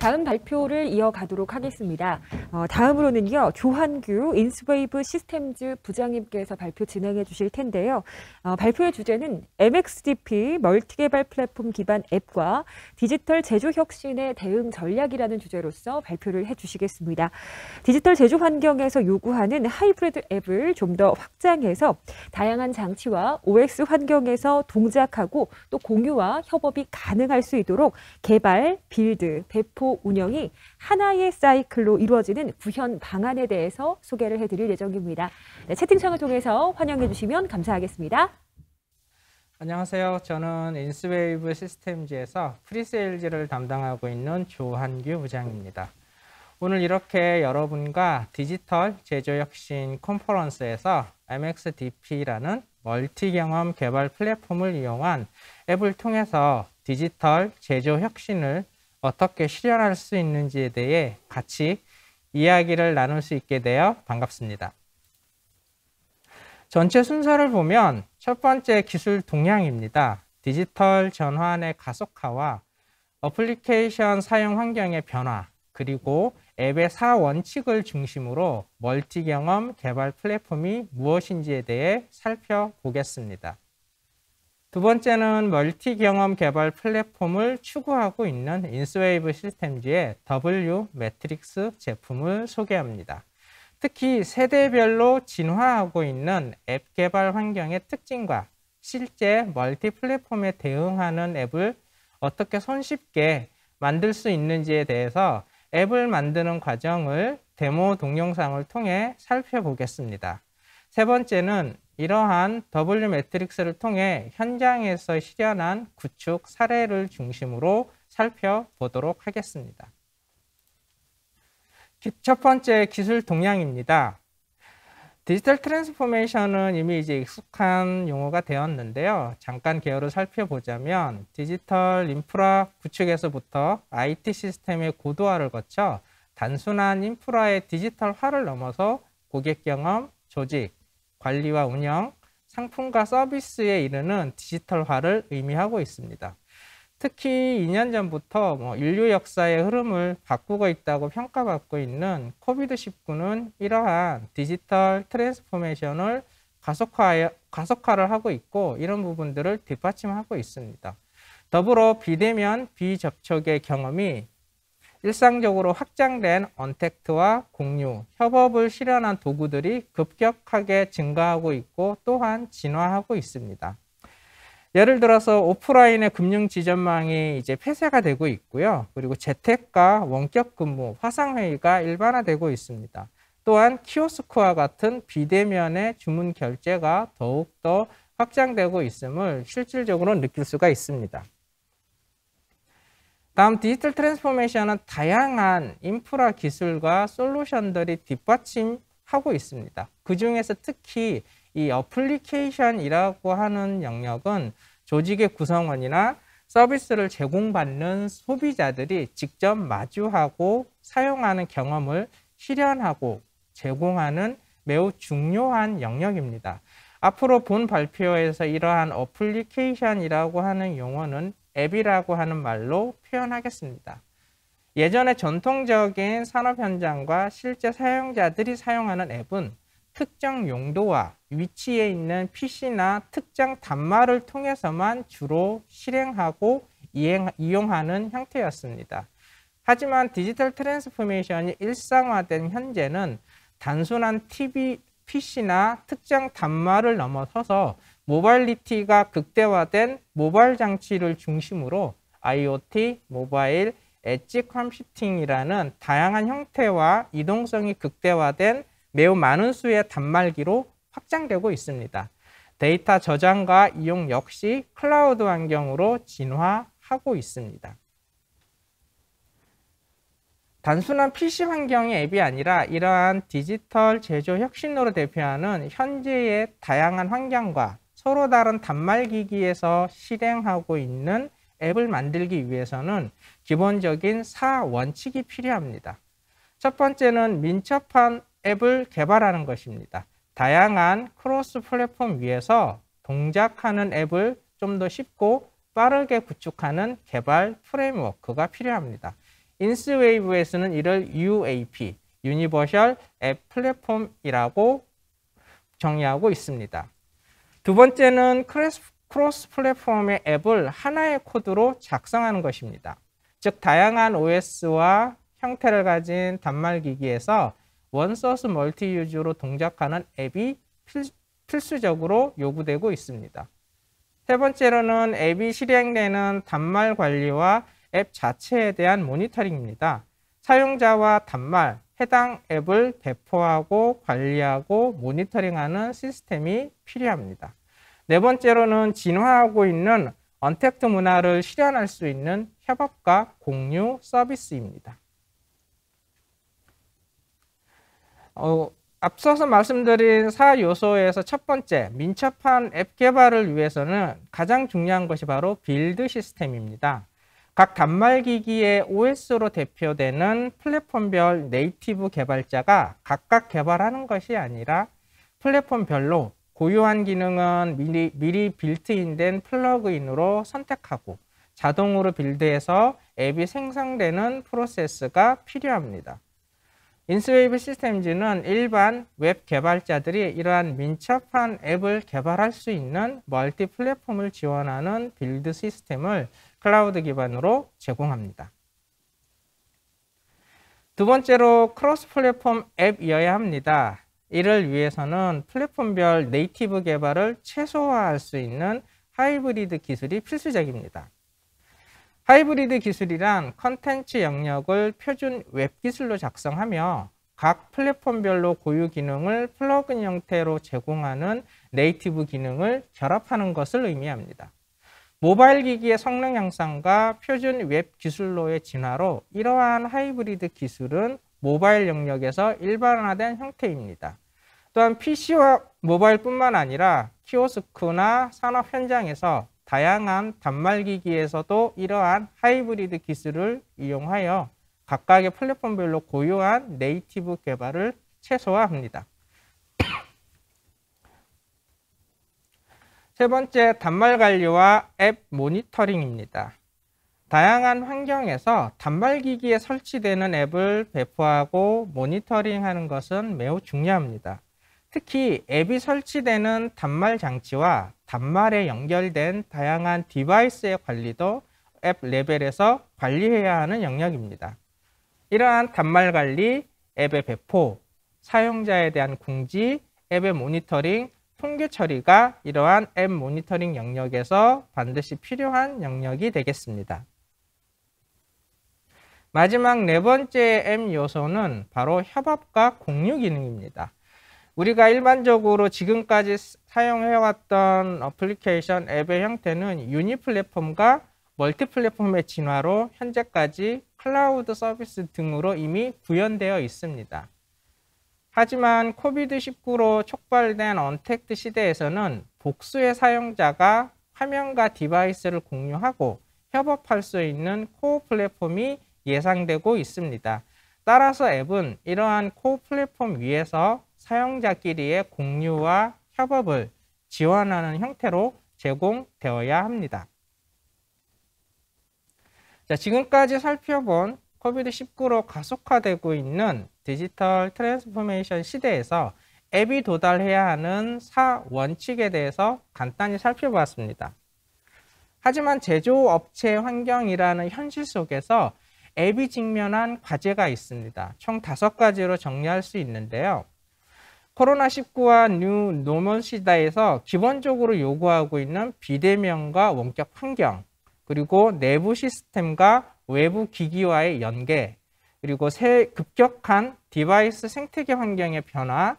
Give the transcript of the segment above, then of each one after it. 다음 발표를 이어가도록 하겠습니다. 다음으로는요, 조한규 인스웨이브 시스템즈 부장님께서 발표 진행해 주실 텐데요. 발표의 주제는 MXDP 멀티개발 플랫폼 기반 앱과 디지털 제조 혁신의 대응 전략이라는 주제로서 발표를 해주시겠습니다. 디지털 제조 환경에서 요구하는 하이브리드 앱을 좀 더 확장해서 다양한 장치와 OX 환경에서 동작하고 또 공유와 협업이 가능할 수 있도록 개발, 빌드, 배포, 운영이 하나의 사이클로 이루어지는 구현 방안에 대해서 소개를 해드릴 예정입니다. 네, 채팅창을 통해서 환영해 주시면 감사하겠습니다. 안녕하세요. 저는 인스웨이브 시스템즈에서 프리세일즈를 담당하고 있는 조한규 부장입니다. 오늘 이렇게 여러분과 디지털 제조혁신 컨퍼런스에서 MXDP라는 멀티경험 개발 플랫폼을 이용한 앱을 통해서 디지털 제조혁신을 어떻게 실현할 수 있는지에 대해 같이 이야기를 나눌 수 있게 되어 반갑습니다. 전체 순서를 보면 첫 번째 기술 동향입니다. 디지털 전환의 가속화와 어플리케이션 사용 환경의 변화, 그리고 앱의 4원칙을 중심으로 멀티 경험 개발 플랫폼이 무엇인지에 대해 살펴보겠습니다. 두 번째는 멀티 경험 개발 플랫폼을 추구하고 있는 인스웨이브 시스템즈의 WMatrix 제품을 소개합니다. 특히 세대별로 진화하고 있는 앱 개발 환경의 특징과 실제 멀티 플랫폼에 대응하는 앱을 어떻게 손쉽게 만들 수 있는지에 대해서 앱을 만드는 과정을 데모 동영상을 통해 살펴보겠습니다. 세 번째는 이러한 WMatrix를 통해 현장에서 실현한 구축 사례를 중심으로 살펴보도록 하겠습니다. 첫 번째 기술 동향입니다. 디지털 트랜스포메이션은 이미 이제 익숙한 용어가 되었는데요. 잠깐 계열을 살펴보자면 디지털 인프라 구축에서부터 IT 시스템의 고도화를 거쳐 단순한 인프라의 디지털화를 넘어서 고객 경험, 조직, 관리와 운영, 상품과 서비스에 이르는 디지털화를 의미하고 있습니다. 특히 2년 전부터 인류 역사의 흐름을 바꾸고 있다고 평가받고 있는 코비드-19는 이러한 디지털 트랜스포메이션을 가속화를 하고 있고 이런 부분들을 뒷받침하고 있습니다. 더불어 비대면, 비접촉의 경험이 일상적으로 확장된 언택트와 공유, 협업을 실현한 도구들이 급격하게 증가하고 있고 또한 진화하고 있습니다. 예를 들어서 오프라인의 금융 지점망이 이제 폐쇄가 되고 있고요. 그리고 재택과 원격 근무, 화상회의가 일반화되고 있습니다. 또한 키오스크와 같은 비대면의 주문 결제가 더욱더 확장되고 있음을 실질적으로 느낄 수가 있습니다. 다음 디지털 트랜스포메이션은 다양한 인프라 기술과 솔루션들이 뒷받침하고 있습니다. 그중에서 특히 이 어플리케이션이라고 하는 영역은 조직의 구성원이나 서비스를 제공받는 소비자들이 직접 마주하고 사용하는 경험을 실현하고 제공하는 매우 중요한 영역입니다. 앞으로 본 발표에서 이러한 어플리케이션이라고 하는 용어는 앱이라고 하는 말로 표현하겠습니다. 예전의 전통적인 산업 현장과 실제 사용자들이 사용하는 앱은 특정 용도와 위치에 있는 PC나 특정 단말을 통해서만 주로 실행하고 이용하는 형태였습니다. 하지만 디지털 트랜스포메이션이 일상화된 현재는 단순한 TV, PC나 특정 단말을 넘어서서 모빌리티가 극대화된 모바일 장치를 중심으로 IoT, 모바일, 엣지 컴퓨팅이라는 다양한 형태와 이동성이 극대화된 매우 많은 수의 단말기로 확장되고 있습니다. 데이터 저장과 이용 역시 클라우드 환경으로 진화하고 있습니다. 단순한 PC 환경의 앱이 아니라 이러한 디지털 제조 혁신으로 대표하는 현재의 다양한 환경과 서로 다른 단말기기에서 실행하고 있는 앱을 만들기 위해서는 기본적인 4원칙이 필요합니다. 첫 번째는 민첩한 앱을 개발하는 것입니다. 다양한 크로스 플랫폼 위에서 동작하는 앱을 좀 더 쉽고 빠르게 구축하는 개발 프레임워크가 필요합니다. 인스웨이브에서는 이를 UAP, 유니버셜 앱 플랫폼이라고 정의하고 있습니다. 두 번째는 크로스 플랫폼의 앱을 하나의 코드로 작성하는 것입니다. 즉 다양한 OS와 형태를 가진 단말기기에서 원소스 멀티 유즈로 동작하는 앱이 필수적으로 요구되고 있습니다. 세 번째로는 앱이 실행되는 단말 관리와 앱 자체에 대한 모니터링입니다. 사용자와 단말, 해당 앱을 배포하고 관리하고 모니터링하는 시스템이 필요합니다. 네 번째로는 진화하고 있는 언택트 문화를 실현할 수 있는 협업과 공유 서비스입니다. 앞서서 말씀드린 4요소에서 첫 번째, 민첩한 앱 개발을 위해서는 가장 중요한 것이 바로 빌드 시스템입니다. 각 단말기기의 OS로 대표되는 플랫폼별 네이티브 개발자가 각각 개발하는 것이 아니라 플랫폼별로 고유한 기능은 미리 빌트인된 플러그인으로 선택하고 자동으로 빌드해서 앱이 생성되는 프로세스가 필요합니다. 인스웨이브 시스템즈는 일반 웹 개발자들이 이러한 민첩한 앱을 개발할 수 있는 멀티 플랫폼을 지원하는 빌드 시스템을 클라우드 기반으로 제공합니다. 두 번째로 크로스 플랫폼 앱이어야 합니다. 이를 위해서는 플랫폼별 네이티브 개발을 최소화할 수 있는 하이브리드 기술이 필수적입니다. 하이브리드 기술이란 컨텐츠 영역을 표준 웹 기술로 작성하며 각 플랫폼별로 고유 기능을 플러그인 형태로 제공하는 네이티브 기능을 결합하는 것을 의미합니다. 모바일 기기의 성능 향상과 표준 웹 기술로의 진화로 이러한 하이브리드 기술은 모바일 영역에서 일반화된 형태입니다. 또한 PC와 모바일뿐만 아니라 키오스크나 산업 현장에서 다양한 단말기기에서도 이러한 하이브리드 기술을 이용하여 각각의 플랫폼별로 고유한 네이티브 개발을 최소화합니다. 세 번째, 단말 관리와 앱 모니터링입니다. 다양한 환경에서 단말기기에 설치되는 앱을 배포하고 모니터링하는 것은 매우 중요합니다. 특히 앱이 설치되는 단말 장치와 단말에 연결된 다양한 디바이스의 관리도 앱 레벨에서 관리해야 하는 영역입니다. 이러한 단말 관리, 앱의 배포, 사용자에 대한 공지, 앱의 모니터링, 통계 처리가 이러한 앱 모니터링 영역에서 반드시 필요한 영역이 되겠습니다. 마지막 네 번째 앱 요소는 바로 협업과 공유 기능입니다. 우리가 일반적으로 지금까지 사용해왔던 어플리케이션 앱의 형태는 유니 플랫폼과 멀티 플랫폼의 진화로 현재까지 클라우드 서비스 등으로 이미 구현되어 있습니다. 하지만 코비드19로 촉발된 언택트 시대에서는 복수의 사용자가 화면과 디바이스를 공유하고 협업할 수 있는 코어 플랫폼이 예상되고 있습니다. 따라서 앱은 이러한 코어 플랫폼 위에서 사용자끼리의 공유와 협업을 지원하는 형태로 제공되어야 합니다. 자, 지금까지 살펴본 코비드19로 가속화되고 있는 디지털 트랜스포메이션 시대에서 앱이 도달해야 하는 4원칙에 대해서 간단히 살펴봤습니다. 하지만 제조업체 환경이라는 현실 속에서 앱이 직면한 과제가 있습니다. 총 5가지로 정리할 수 있는데요. 코로나19와 뉴 노멀 시대에서 기본적으로 요구하고 있는 비대면과 원격 환경, 그리고 내부 시스템과 외부 기기와의 연계, 그리고 새 급격한 디바이스 생태계 환경의 변화,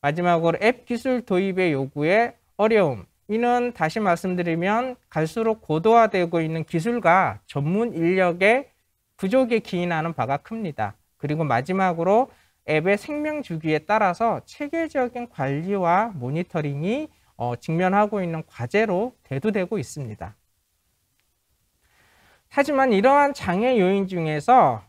마지막으로 앱 기술 도입의 요구의 어려움. 이는 다시 말씀드리면 갈수록 고도화되고 있는 기술과 전문 인력의 부족에 기인하는 바가 큽니다. 그리고 마지막으로 앱의 생명 주기에 따라서 체계적인 관리와 모니터링이 직면하고 있는 과제로 대두되고 있습니다. 하지만 이러한 장애 요인 중에서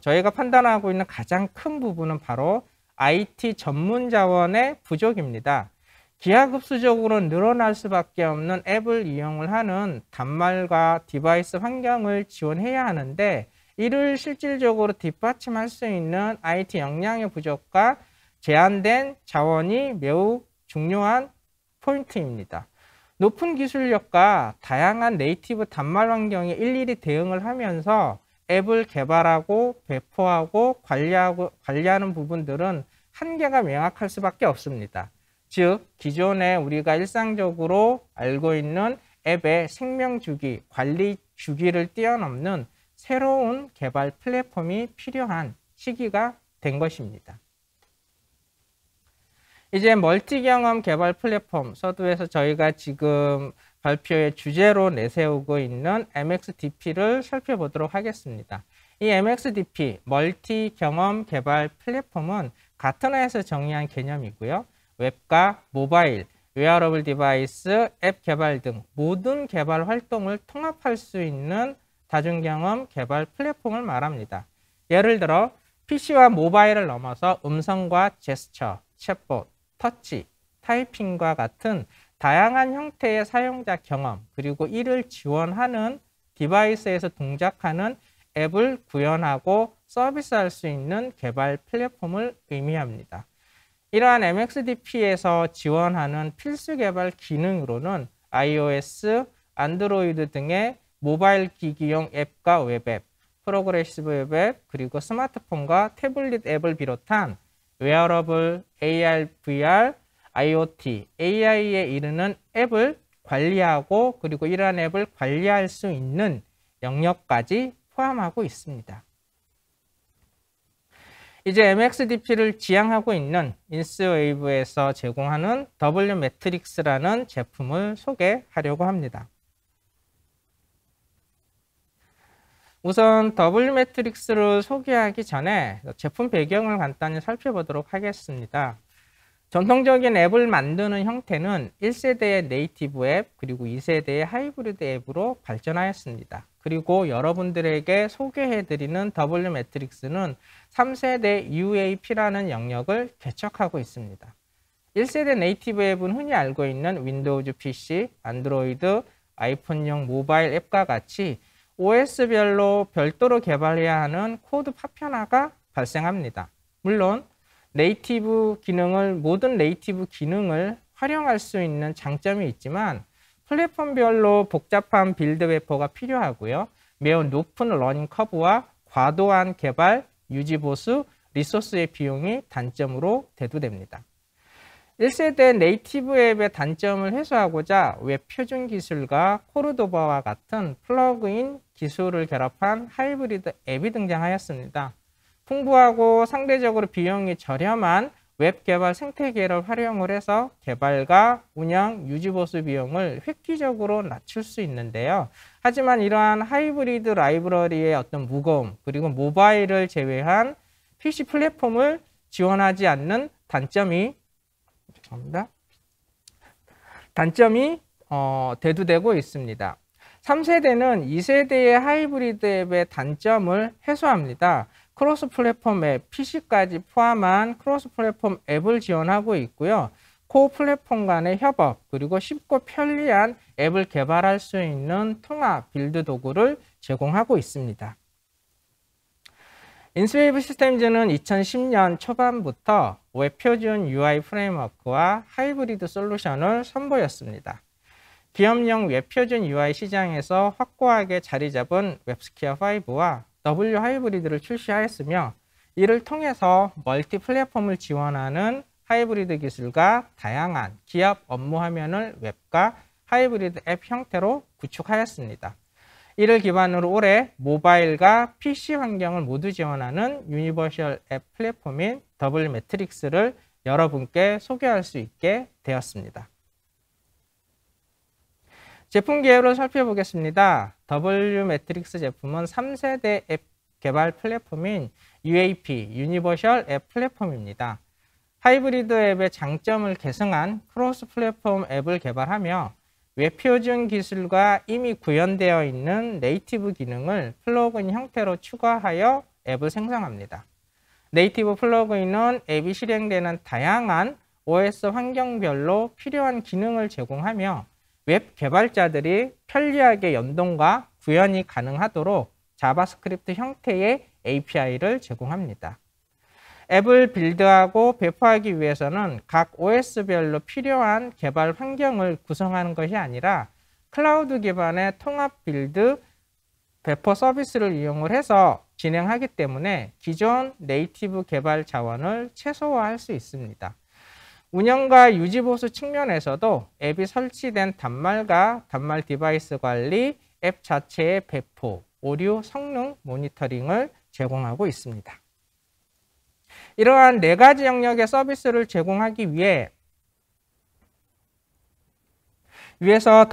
저희가 판단하고 있는 가장 큰 부분은 바로 IT 전문 자원의 부족입니다. 기하급수적으로 늘어날 수밖에 없는 앱을 이용을 하는 단말과 디바이스 환경을 지원해야 하는데 이를 실질적으로 뒷받침할 수 있는 IT 역량의 부족과 제한된 자원이 매우 중요한 포인트입니다. 높은 기술력과 다양한 네이티브 단말 환경에 일일이 대응을 하면서 앱을 개발하고 배포하고 관리하는 부분들은 한계가 명확할 수밖에 없습니다. 즉, 기존에 우리가 일상적으로 알고 있는 앱의 생명주기, 관리 주기를 뛰어넘는 새로운 개발 플랫폼이 필요한 시기가 된 것입니다. 이제 멀티 경험 개발 플랫폼, 서두에서 저희가 지금 발표의 주제로 내세우고 있는 MXDP를 살펴보도록 하겠습니다. 이 MXDP, 멀티 경험 개발 플랫폼은 가트너에서 정의한 개념이고요. 웹과 모바일, 웨어러블 디바이스, 앱 개발 등 모든 개발 활동을 통합할 수 있는 다중경험 개발 플랫폼을 말합니다. 예를 들어 PC와 모바일을 넘어서 음성과 제스처, 챗봇, 터치, 타이핑과 같은 다양한 형태의 사용자 경험, 그리고 이를 지원하는 디바이스에서 동작하는 앱을 구현하고 서비스할 수 있는 개발 플랫폼을 의미합니다. 이러한 MXDP에서 지원하는 필수 개발 기능으로는 iOS, 안드로이드 등의 모바일 기기용 앱과 웹앱, 프로그레시브 웹앱, 그리고 스마트폰과 태블릿 앱을 비롯한 웨어러블, AR, VR, IoT, AI에 이르는 앱을 관리하고, 그리고 이러한 앱을 관리할 수 있는 영역까지 포함하고 있습니다. 이제 MXDP를 지향하고 있는 인스웨이브에서 제공하는 WMatrix라는 제품을 소개하려고 합니다. 우선 WMatrix를 소개하기 전에 제품 배경을 간단히 살펴보도록 하겠습니다. 전통적인 앱을 만드는 형태는 1세대의 네이티브 앱, 그리고 2세대의 하이브리드 앱으로 발전하였습니다. 그리고 여러분들에게 소개해드리는 WMatrix는 3세대 UAP라는 영역을 개척하고 있습니다. 1세대 네이티브 앱은 흔히 알고 있는 윈도우즈 PC, 안드로이드, 아이폰용 모바일 앱과 같이 OS별로 별도로 개발해야 하는 코드 파편화가 발생합니다. 물론 모든 네이티브 기능을 활용할 수 있는 장점이 있지만 플랫폼별로 복잡한 빌드 배포가 필요하고요. 매우 높은 러닝 커브와 과도한 개발, 유지 보수, 리소스의 비용이 단점으로 대두됩니다. 1세대 네이티브 앱의 단점을 해소하고자 웹 표준 기술과 코르도바와 같은 플러그인 기술을 결합한 하이브리드 앱이 등장하였습니다. 풍부하고 상대적으로 비용이 저렴한 웹 개발 생태계를 활용을 해서 개발과 운영, 유지보수 비용을 획기적으로 낮출 수 있는데요. 하지만 이러한 하이브리드 라이브러리의 어떤 무거움, 그리고 모바일을 제외한 PC 플랫폼을 지원하지 않는 단점이 대두되고 있습니다. 3세대는 2세대의 하이브리드 앱의 단점을 해소합니다. 크로스 플랫폼 앱, PC까지 포함한 크로스 플랫폼 앱을 지원하고 있고요. 코어 플랫폼 간의 협업, 그리고 쉽고 편리한 앱을 개발할 수 있는 통합 빌드 도구를 제공하고 있습니다. 인스웨이브 시스템즈는 2010년 초반부터 웹 표준 UI 프레임워크와 하이브리드 솔루션을 선보였습니다. 기업용 웹 표준 UI 시장에서 확고하게 자리 잡은 웹스퀘어 5와 W 하이브리드를 출시하였으며, 이를 통해서 멀티 플랫폼을 지원하는 하이브리드 기술과 다양한 기업 업무 화면을 웹과 하이브리드 앱 형태로 구축하였습니다. 이를 기반으로 올해 모바일과 PC 환경을 모두 지원하는 유니버셜 앱 플랫폼인 WMatrix를 여러분께 소개할 수 있게 되었습니다. 제품 개요를 살펴보겠습니다. WMatrix 제품은 3세대 앱 개발 플랫폼인 UAP, 유니버셜 앱 플랫폼입니다. 하이브리드 앱의 장점을 계승한 크로스 플랫폼 앱을 개발하며 웹 표준 기술과 이미 구현되어 있는 네이티브 기능을 플러그인 형태로 추가하여 앱을 생성합니다. 네이티브 플러그인은 앱이 실행되는 다양한 OS 환경별로 필요한 기능을 제공하며 웹 개발자들이 편리하게 연동과 구현이 가능하도록 자바스크립트 형태의 API를 제공합니다. 앱을 빌드하고 배포하기 위해서는 각 OS별로 필요한 개발 환경을 구성하는 것이 아니라 클라우드 기반의 통합 빌드 배포 서비스를 이용을 해서 진행하기 때문에 기존 네이티브 개발 자원을 최소화할 수 있습니다. 운영과 유지보수 측면에서도 앱이 설치된 단말과 단말 디바이스 관리, 앱 자체의 배포, 오류 성능 모니터링을 제공하고 있습니다. 이러한 4가지 영역의 서비스를 제공하기 위해서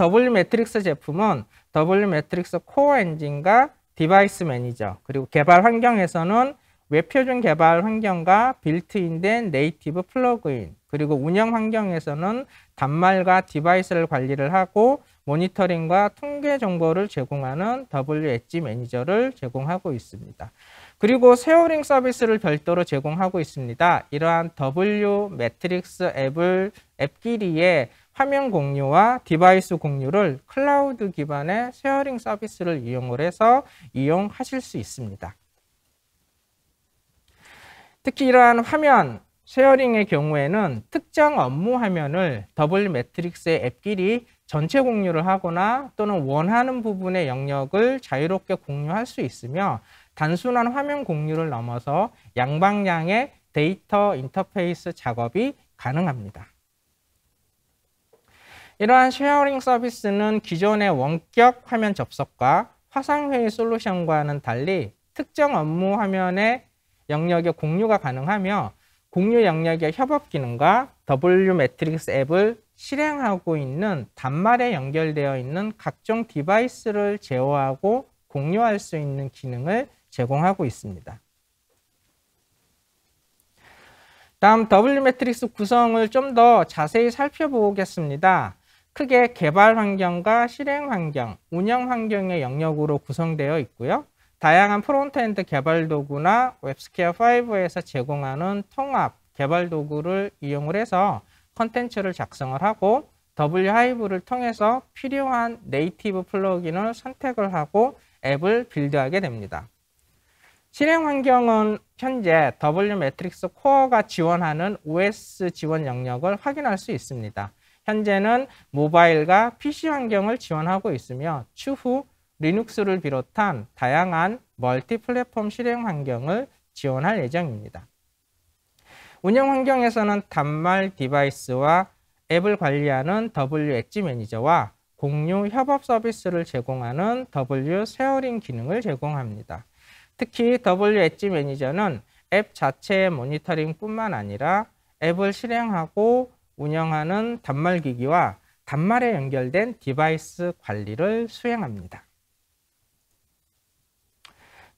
WMatrix 제품은 WMatrix 코어 엔진과 디바이스 매니저, 그리고 개발 환경에서는 웹표준 개발 환경과 빌트인된 네이티브 플러그인, 그리고 운영 환경에서는 단말과 디바이스를 관리를 하고 모니터링과 통계 정보를 제공하는 WMatrix 매니저를 제공하고 있습니다. 그리고 쉐어링 서비스를 별도로 제공하고 있습니다. 이러한 WMatrix 앱끼리의 화면 공유와 디바이스 공유를 클라우드 기반의 쉐어링 서비스를 이용해서 이용하실 수 있습니다. 특히 이러한 화면 쉐어링의 경우에는 특정 업무 화면을 WMatrix의 앱끼리 전체 공유를 하거나 또는 원하는 부분의 영역을 자유롭게 공유할 수 있으며, 단순한 화면 공유를 넘어서 양방향의 데이터 인터페이스 작업이 가능합니다. 이러한 쉐어링 서비스는 기존의 원격 화면 접속과 화상회의 솔루션과는 달리 특정 업무 화면의 영역의 공유가 가능하며, 공유 영역의 협업 기능과 WMatrix 앱을 실행하고 있는 단말에 연결되어 있는 각종 디바이스를 제어하고 공유할 수 있는 기능을 제공하고 있습니다. 다음 WMatrix 구성을 좀 더 자세히 살펴보겠습니다. 크게 개발 환경과 실행 환경, 운영 환경의 영역으로 구성되어 있고요. 다양한 프론트엔드 개발 도구나 웹스퀘어5에서 제공하는 통합 개발 도구를 이용해서 컨텐츠를 작성을 하고 Whive를 통해서 필요한 네이티브 플러그인을 선택을 하고 앱을 빌드하게 됩니다. 실행 환경은 현재 WMatrix 코어가 지원하는 OS 지원 영역을 확인할 수 있습니다. 현재는 모바일과 PC 환경을 지원하고 있으며, 추후 리눅스를 비롯한 다양한 멀티 플랫폼 실행 환경을 지원할 예정입니다. 운영 환경에서는 단말 디바이스와 앱을 관리하는 WMatrix 매니저와 공유 협업 서비스를 제공하는 W 쉐어링 기능을 제공합니다. 특히 WMatrix 매니저는 앱 자체의 모니터링뿐만 아니라 앱을 실행하고 운영하는 단말 기기와 단말에 연결된 디바이스 관리를 수행합니다.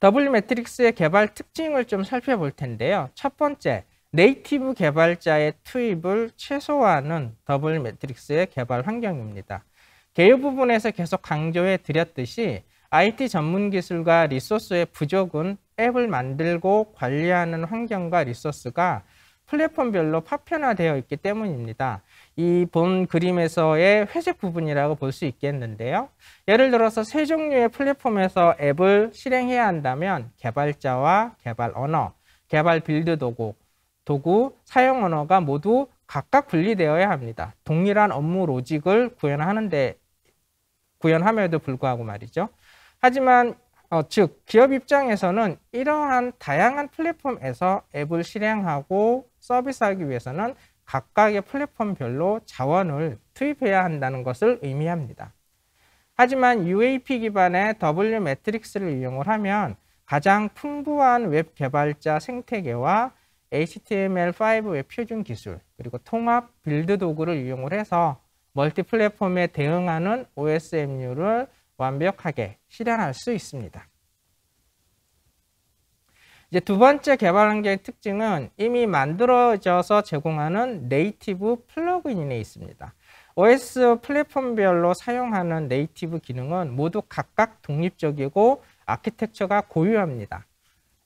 WMatrix의 개발 특징을 좀 살펴볼 텐데요. 첫 번째, 네이티브 개발자의 투입을 최소화하는 WMatrix의 개발 환경입니다. 개요 부분에서 계속 강조해 드렸듯이 IT 전문 기술과 리소스의 부족은 앱을 만들고 관리하는 환경과 리소스가 플랫폼별로 파편화되어 있기 때문입니다. 이 본 그림에서의 회색 부분이라고 볼 수 있겠는데요. 예를 들어서 세 종류의 플랫폼에서 앱을 실행해야 한다면 개발자와 개발 언어, 개발 빌드 도구, 사용 언어가 모두 각각 분리되어야 합니다. 동일한 업무 로직을 구현함에도 불구하고 말이죠. 하지만 즉 기업 입장에서는 이러한 다양한 플랫폼에서 앱을 실행하고 서비스하기 위해서는 각각의 플랫폼별로 자원을 투입해야 한다는 것을 의미합니다. 하지만 UAP 기반의 WMatrix를 이용을 하면 가장 풍부한 웹 개발자 생태계와 HTML5 웹 표준 기술, 그리고 통합 빌드 도구를 이용해서 멀티 플랫폼에 대응하는 OSMU를 완벽하게 실현할 수 있습니다. 이제 두 번째 개발 환경의 특징은 이미 만들어져서 제공하는 네이티브 플러그인에 있습니다. OS 플랫폼별로 사용하는 네이티브 기능은 모두 각각 독립적이고 아키텍처가 고유합니다.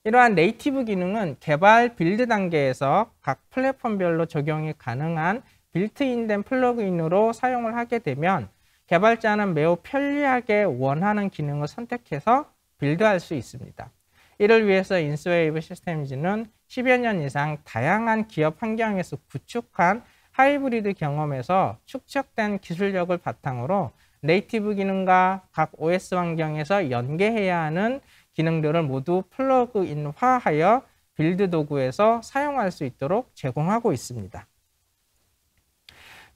이러한 네이티브 기능은 개발 빌드 단계에서 각 플랫폼별로 적용이 가능한 빌트인된 플러그인으로 사용을 하게 되면 개발자는 매우 편리하게 원하는 기능을 선택해서 빌드할 수 있습니다. 이를 위해서 인스웨이브 시스템즈는 10여 년 이상 다양한 기업 환경에서 구축한 하이브리드 경험에서 축적된 기술력을 바탕으로 네이티브 기능과 각 OS 환경에서 연계해야 하는 기능들을 모두 플러그인화하여 빌드 도구에서 사용할 수 있도록 제공하고 있습니다.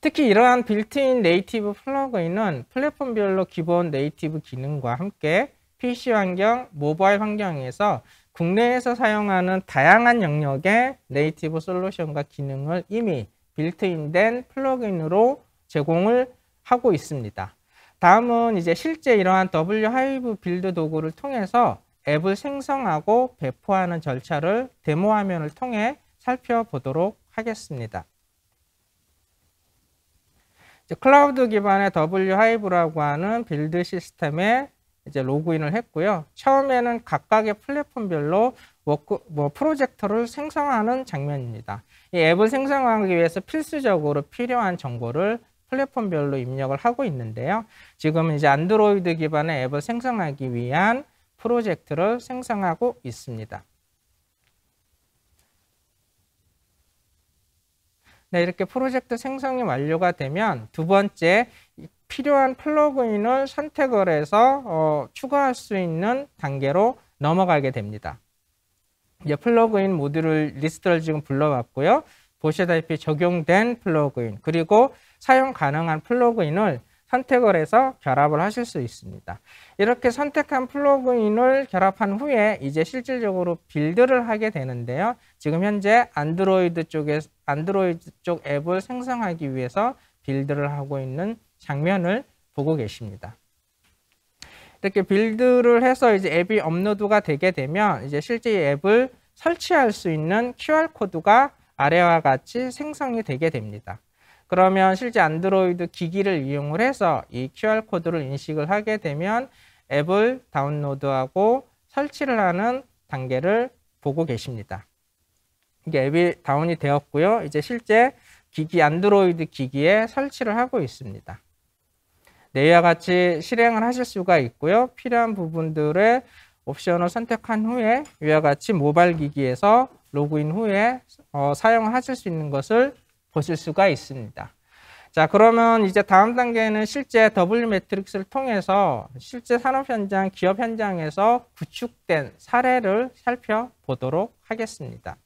특히 이러한 빌트인 네이티브 플러그인은 플랫폼별로 기본 네이티브 기능과 함께 PC 환경, 모바일 환경에서 국내에서 사용하는 다양한 영역의 네이티브 솔루션과 기능을 이미 빌트인된 플러그인으로 제공을 하고 있습니다. 다음은 이제 실제 이러한 W하이브 빌드 도구를 통해서 앱을 생성하고 배포하는 절차를 데모 화면을 통해 살펴보도록 하겠습니다. 클라우드 기반의 W하이브라고 하는 빌드 시스템에 이제 로그인을 했고요. 처음에는 각각의 플랫폼별로 프로젝트를 생성하는 장면입니다. 이 앱을 생성하기 위해서 필수적으로 필요한 정보를 플랫폼별로 입력을 하고 있는데요. 지금 이제 안드로이드 기반의 앱을 생성하기 위한 프로젝트를 생성하고 있습니다. 네, 이렇게 프로젝트 생성이 완료가 되면 두 번째 필요한 플러그인을 선택을 해서 추가할 수 있는 단계로 넘어가게 됩니다. 이제 플러그인 모듈을 리스트를 지금 불러왔고요. 보시다시피 적용된 플러그인 그리고 사용 가능한 플러그인을 선택을 해서 결합을 하실 수 있습니다. 이렇게 선택한 플러그인을 결합한 후에 이제 실질적으로 빌드를 하게 되는데요. 지금 현재 안드로이드 쪽 앱을 생성하기 위해서 빌드를 하고 있는 장면을 보고 계십니다. 이렇게 빌드를 해서 이제 앱이 업로드가 되게 되면 이제 실제 앱을 설치할 수 있는 QR코드가 아래와 같이 생성이 되게 됩니다. 그러면 실제 안드로이드 기기를 이용을 해서 이 QR코드를 인식을 하게 되면 앱을 다운로드하고 설치를 하는 단계를 보고 계십니다. 이게 앱이 다운이 되었고요. 이제 실제 안드로이드 기기에 설치를 하고 있습니다. 네, 이와 같이 실행을 하실 수가 있고요. 필요한 부분들의 옵션을 선택한 후에 이와 같이 모바일 기기에서 로그인 후에 사용하실 수 있는 것을 보실 수가 있습니다. 자, 그러면 이제 다음 단계는 실제 WMatrix를 통해서 실제 산업 현장, 기업 현장에서 구축된 사례를 살펴보도록 하겠습니다.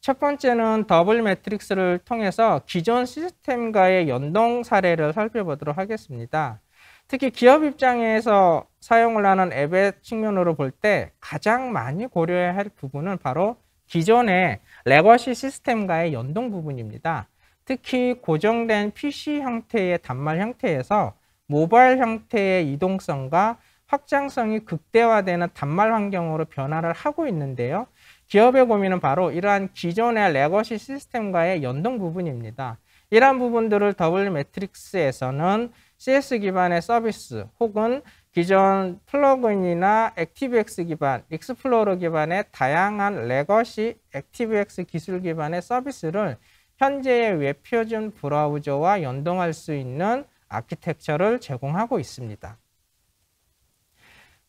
첫 번째는 WMatrix를 통해서 기존 시스템과의 연동 사례를 살펴보도록 하겠습니다. 특히 기업 입장에서 사용을 하는 앱의 측면으로 볼 때 가장 많이 고려해야 할 부분은 바로 기존의 레거시 시스템과의 연동 부분입니다. 특히 고정된 PC 형태의 단말 형태에서 모바일 형태의 이동성과 확장성이 극대화되는 단말 환경으로 변화를 하고 있는데요. 기업의 고민은 바로 이러한 기존의 레거시 시스템과의 연동 부분입니다. 이러한 부분들을 WMatrix에서는 CS 기반의 서비스 혹은 기존 플러그인이나 ActiveX 기반, 익스플로러 기반의 다양한 레거시 ActiveX 기술 기반의 서비스를 현재의 웹표준 브라우저와 연동할 수 있는 아키텍처를 제공하고 있습니다.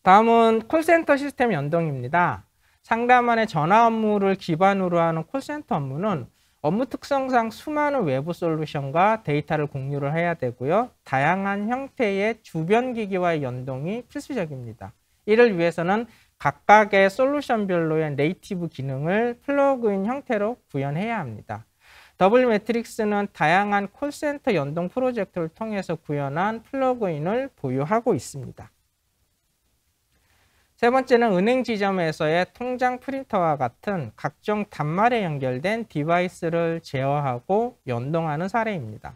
다음은 콜센터 시스템 연동입니다. 상담원의 전화 업무를 기반으로 하는 콜센터 업무는 업무 특성상 수많은 외부 솔루션과 데이터를 공유를 해야 되고요. 다양한 형태의 주변 기기와의 연동이 필수적입니다. 이를 위해서는 각각의 솔루션별로의 네이티브 기능을 플러그인 형태로 구현해야 합니다. WMatrix는 다양한 콜센터 연동 프로젝트를 통해서 구현한 플러그인을 보유하고 있습니다. 세 번째는 은행 지점에서의 통장 프린터와 같은 각종 단말에 연결된 디바이스를 제어하고 연동하는 사례입니다.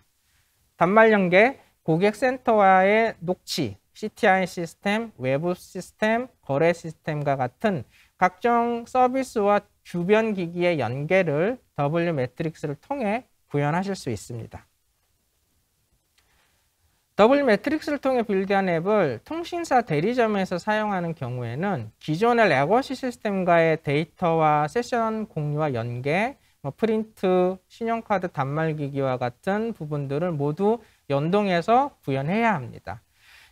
단말 연계, 고객센터와의 녹취, CTI 시스템, 외부 시스템, 거래 시스템과 같은 각종 서비스와 주변 기기의 연계를 WMatrix를 통해 구현하실 수 있습니다. WMatrix를 통해 빌드한 앱을 통신사 대리점에서 사용하는 경우에는 기존의 레거시 시스템과의 데이터와 세션 공유와 연계, 프린트, 신용카드 단말기기와 같은 부분들을 모두 연동해서 구현해야 합니다.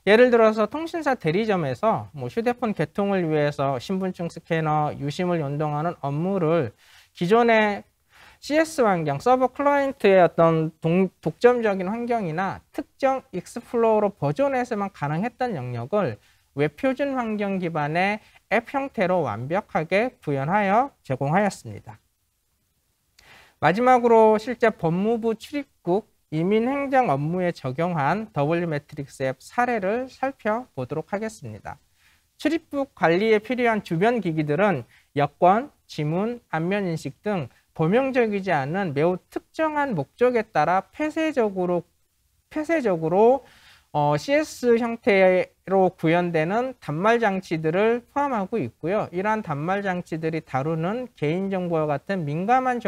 예를 들어서 통신사 대리점에서 뭐 휴대폰 개통을 위해서 신분증 스캐너, 유심을 연동하는 업무를 기존의 CS 환경, 서버 클라이언트의 어떤 독점적인 환경이나 특정 익스플로어로 보존해서만 가능했던 영역을 웹표준 환경 기반의 앱 형태로 완벽하게 구현하여 제공하였습니다. 마지막으로 실제 법무부 출입국 이민행정 업무에 적용한 WMatrix 앱 사례를 살펴보도록 하겠습니다. 출입국 관리에 필요한 주변 기기들은 여권, 지문, 안면인식 등 범용적이지 않은 매우 특정한 목적에 따라 폐쇄적으로 CS 형태로 구현되는 단말 장치들을 포함하고 있고요. 이러한 단말 장치들이 다루는 개인정보와 같은 민감한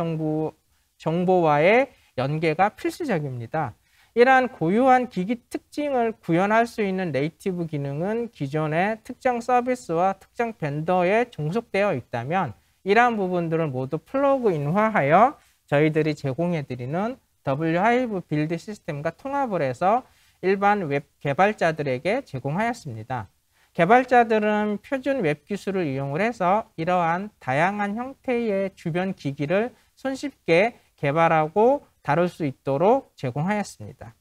정보와의 연계가 필수적입니다. 이러한 고유한 기기 특징을 구현할 수 있는 네이티브 기능은 기존의 특정 서비스와 특정 벤더에 종속되어 있다면 이러한 부분들을 모두 플러그인화하여 저희들이 제공해드리는 W5 빌드 시스템과 통합을 해서 일반 웹 개발자들에게 제공하였습니다. 개발자들은 표준 웹 기술을 이용을 해서 이러한 다양한 형태의 주변 기기를 손쉽게 개발하고 다룰 수 있도록 제공하였습니다.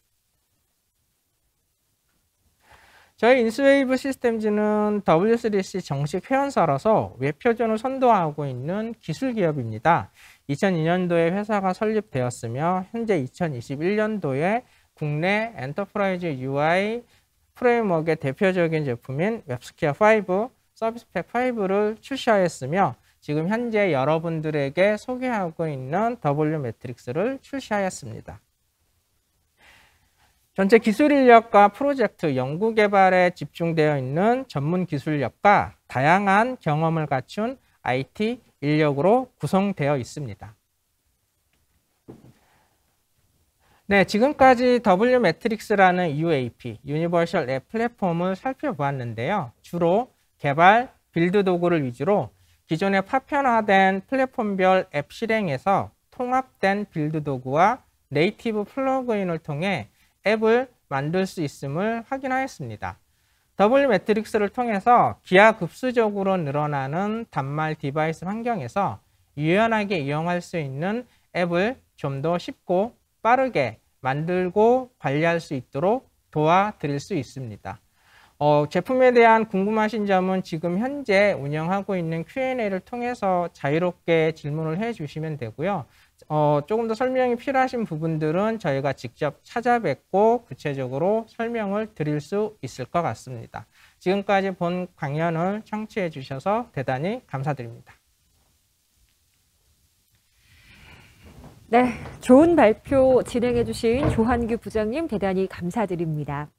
저희 인스웨이브 시스템즈는 W3C 정식 회원사로서 웹표준을 선도하고 있는 기술기업입니다. 2002년도에 회사가 설립되었으며 현재 2021년도에 국내 엔터프라이즈 UI 프레임워크의 대표적인 제품인 웹스퀘어5, 서비스팩5를 출시하였으며 지금 현재 여러분들에게 소개하고 있는 WMatrix를 출시하였습니다. 전체 기술 인력과 프로젝트, 연구 개발에 집중되어 있는 전문 기술 인력과 다양한 경험을 갖춘 IT 인력으로 구성되어 있습니다. 네, 지금까지 WMatrix라는 UAP, 유니버셜 앱 플랫폼을 살펴보았는데요. 주로 개발, 빌드 도구를 위주로 기존의 파편화된 플랫폼별 앱 실행에서 통합된 빌드 도구와 네이티브 플러그인을 통해 앱을 만들 수 있음을 확인하였습니다. WMatrix를 통해서 기하급수적으로 늘어나는 단말 디바이스 환경에서 유연하게 이용할 수 있는 앱을 좀 더 쉽고 빠르게 만들고 관리할 수 있도록 도와드릴 수 있습니다. 제품에 대한 궁금하신 점은 지금 현재 운영하고 있는 Q&A를 통해서 자유롭게 질문을 해주시면 되고요. 조금 더 설명이 필요하신 부분들은 저희가 직접 찾아뵙고 구체적으로 설명을 드릴 수 있을 것 같습니다. 지금까지 본 강연을 청취해 주셔서 대단히 감사드립니다. 네, 좋은 발표 진행해 주신 조한규 부장님 대단히 감사드립니다.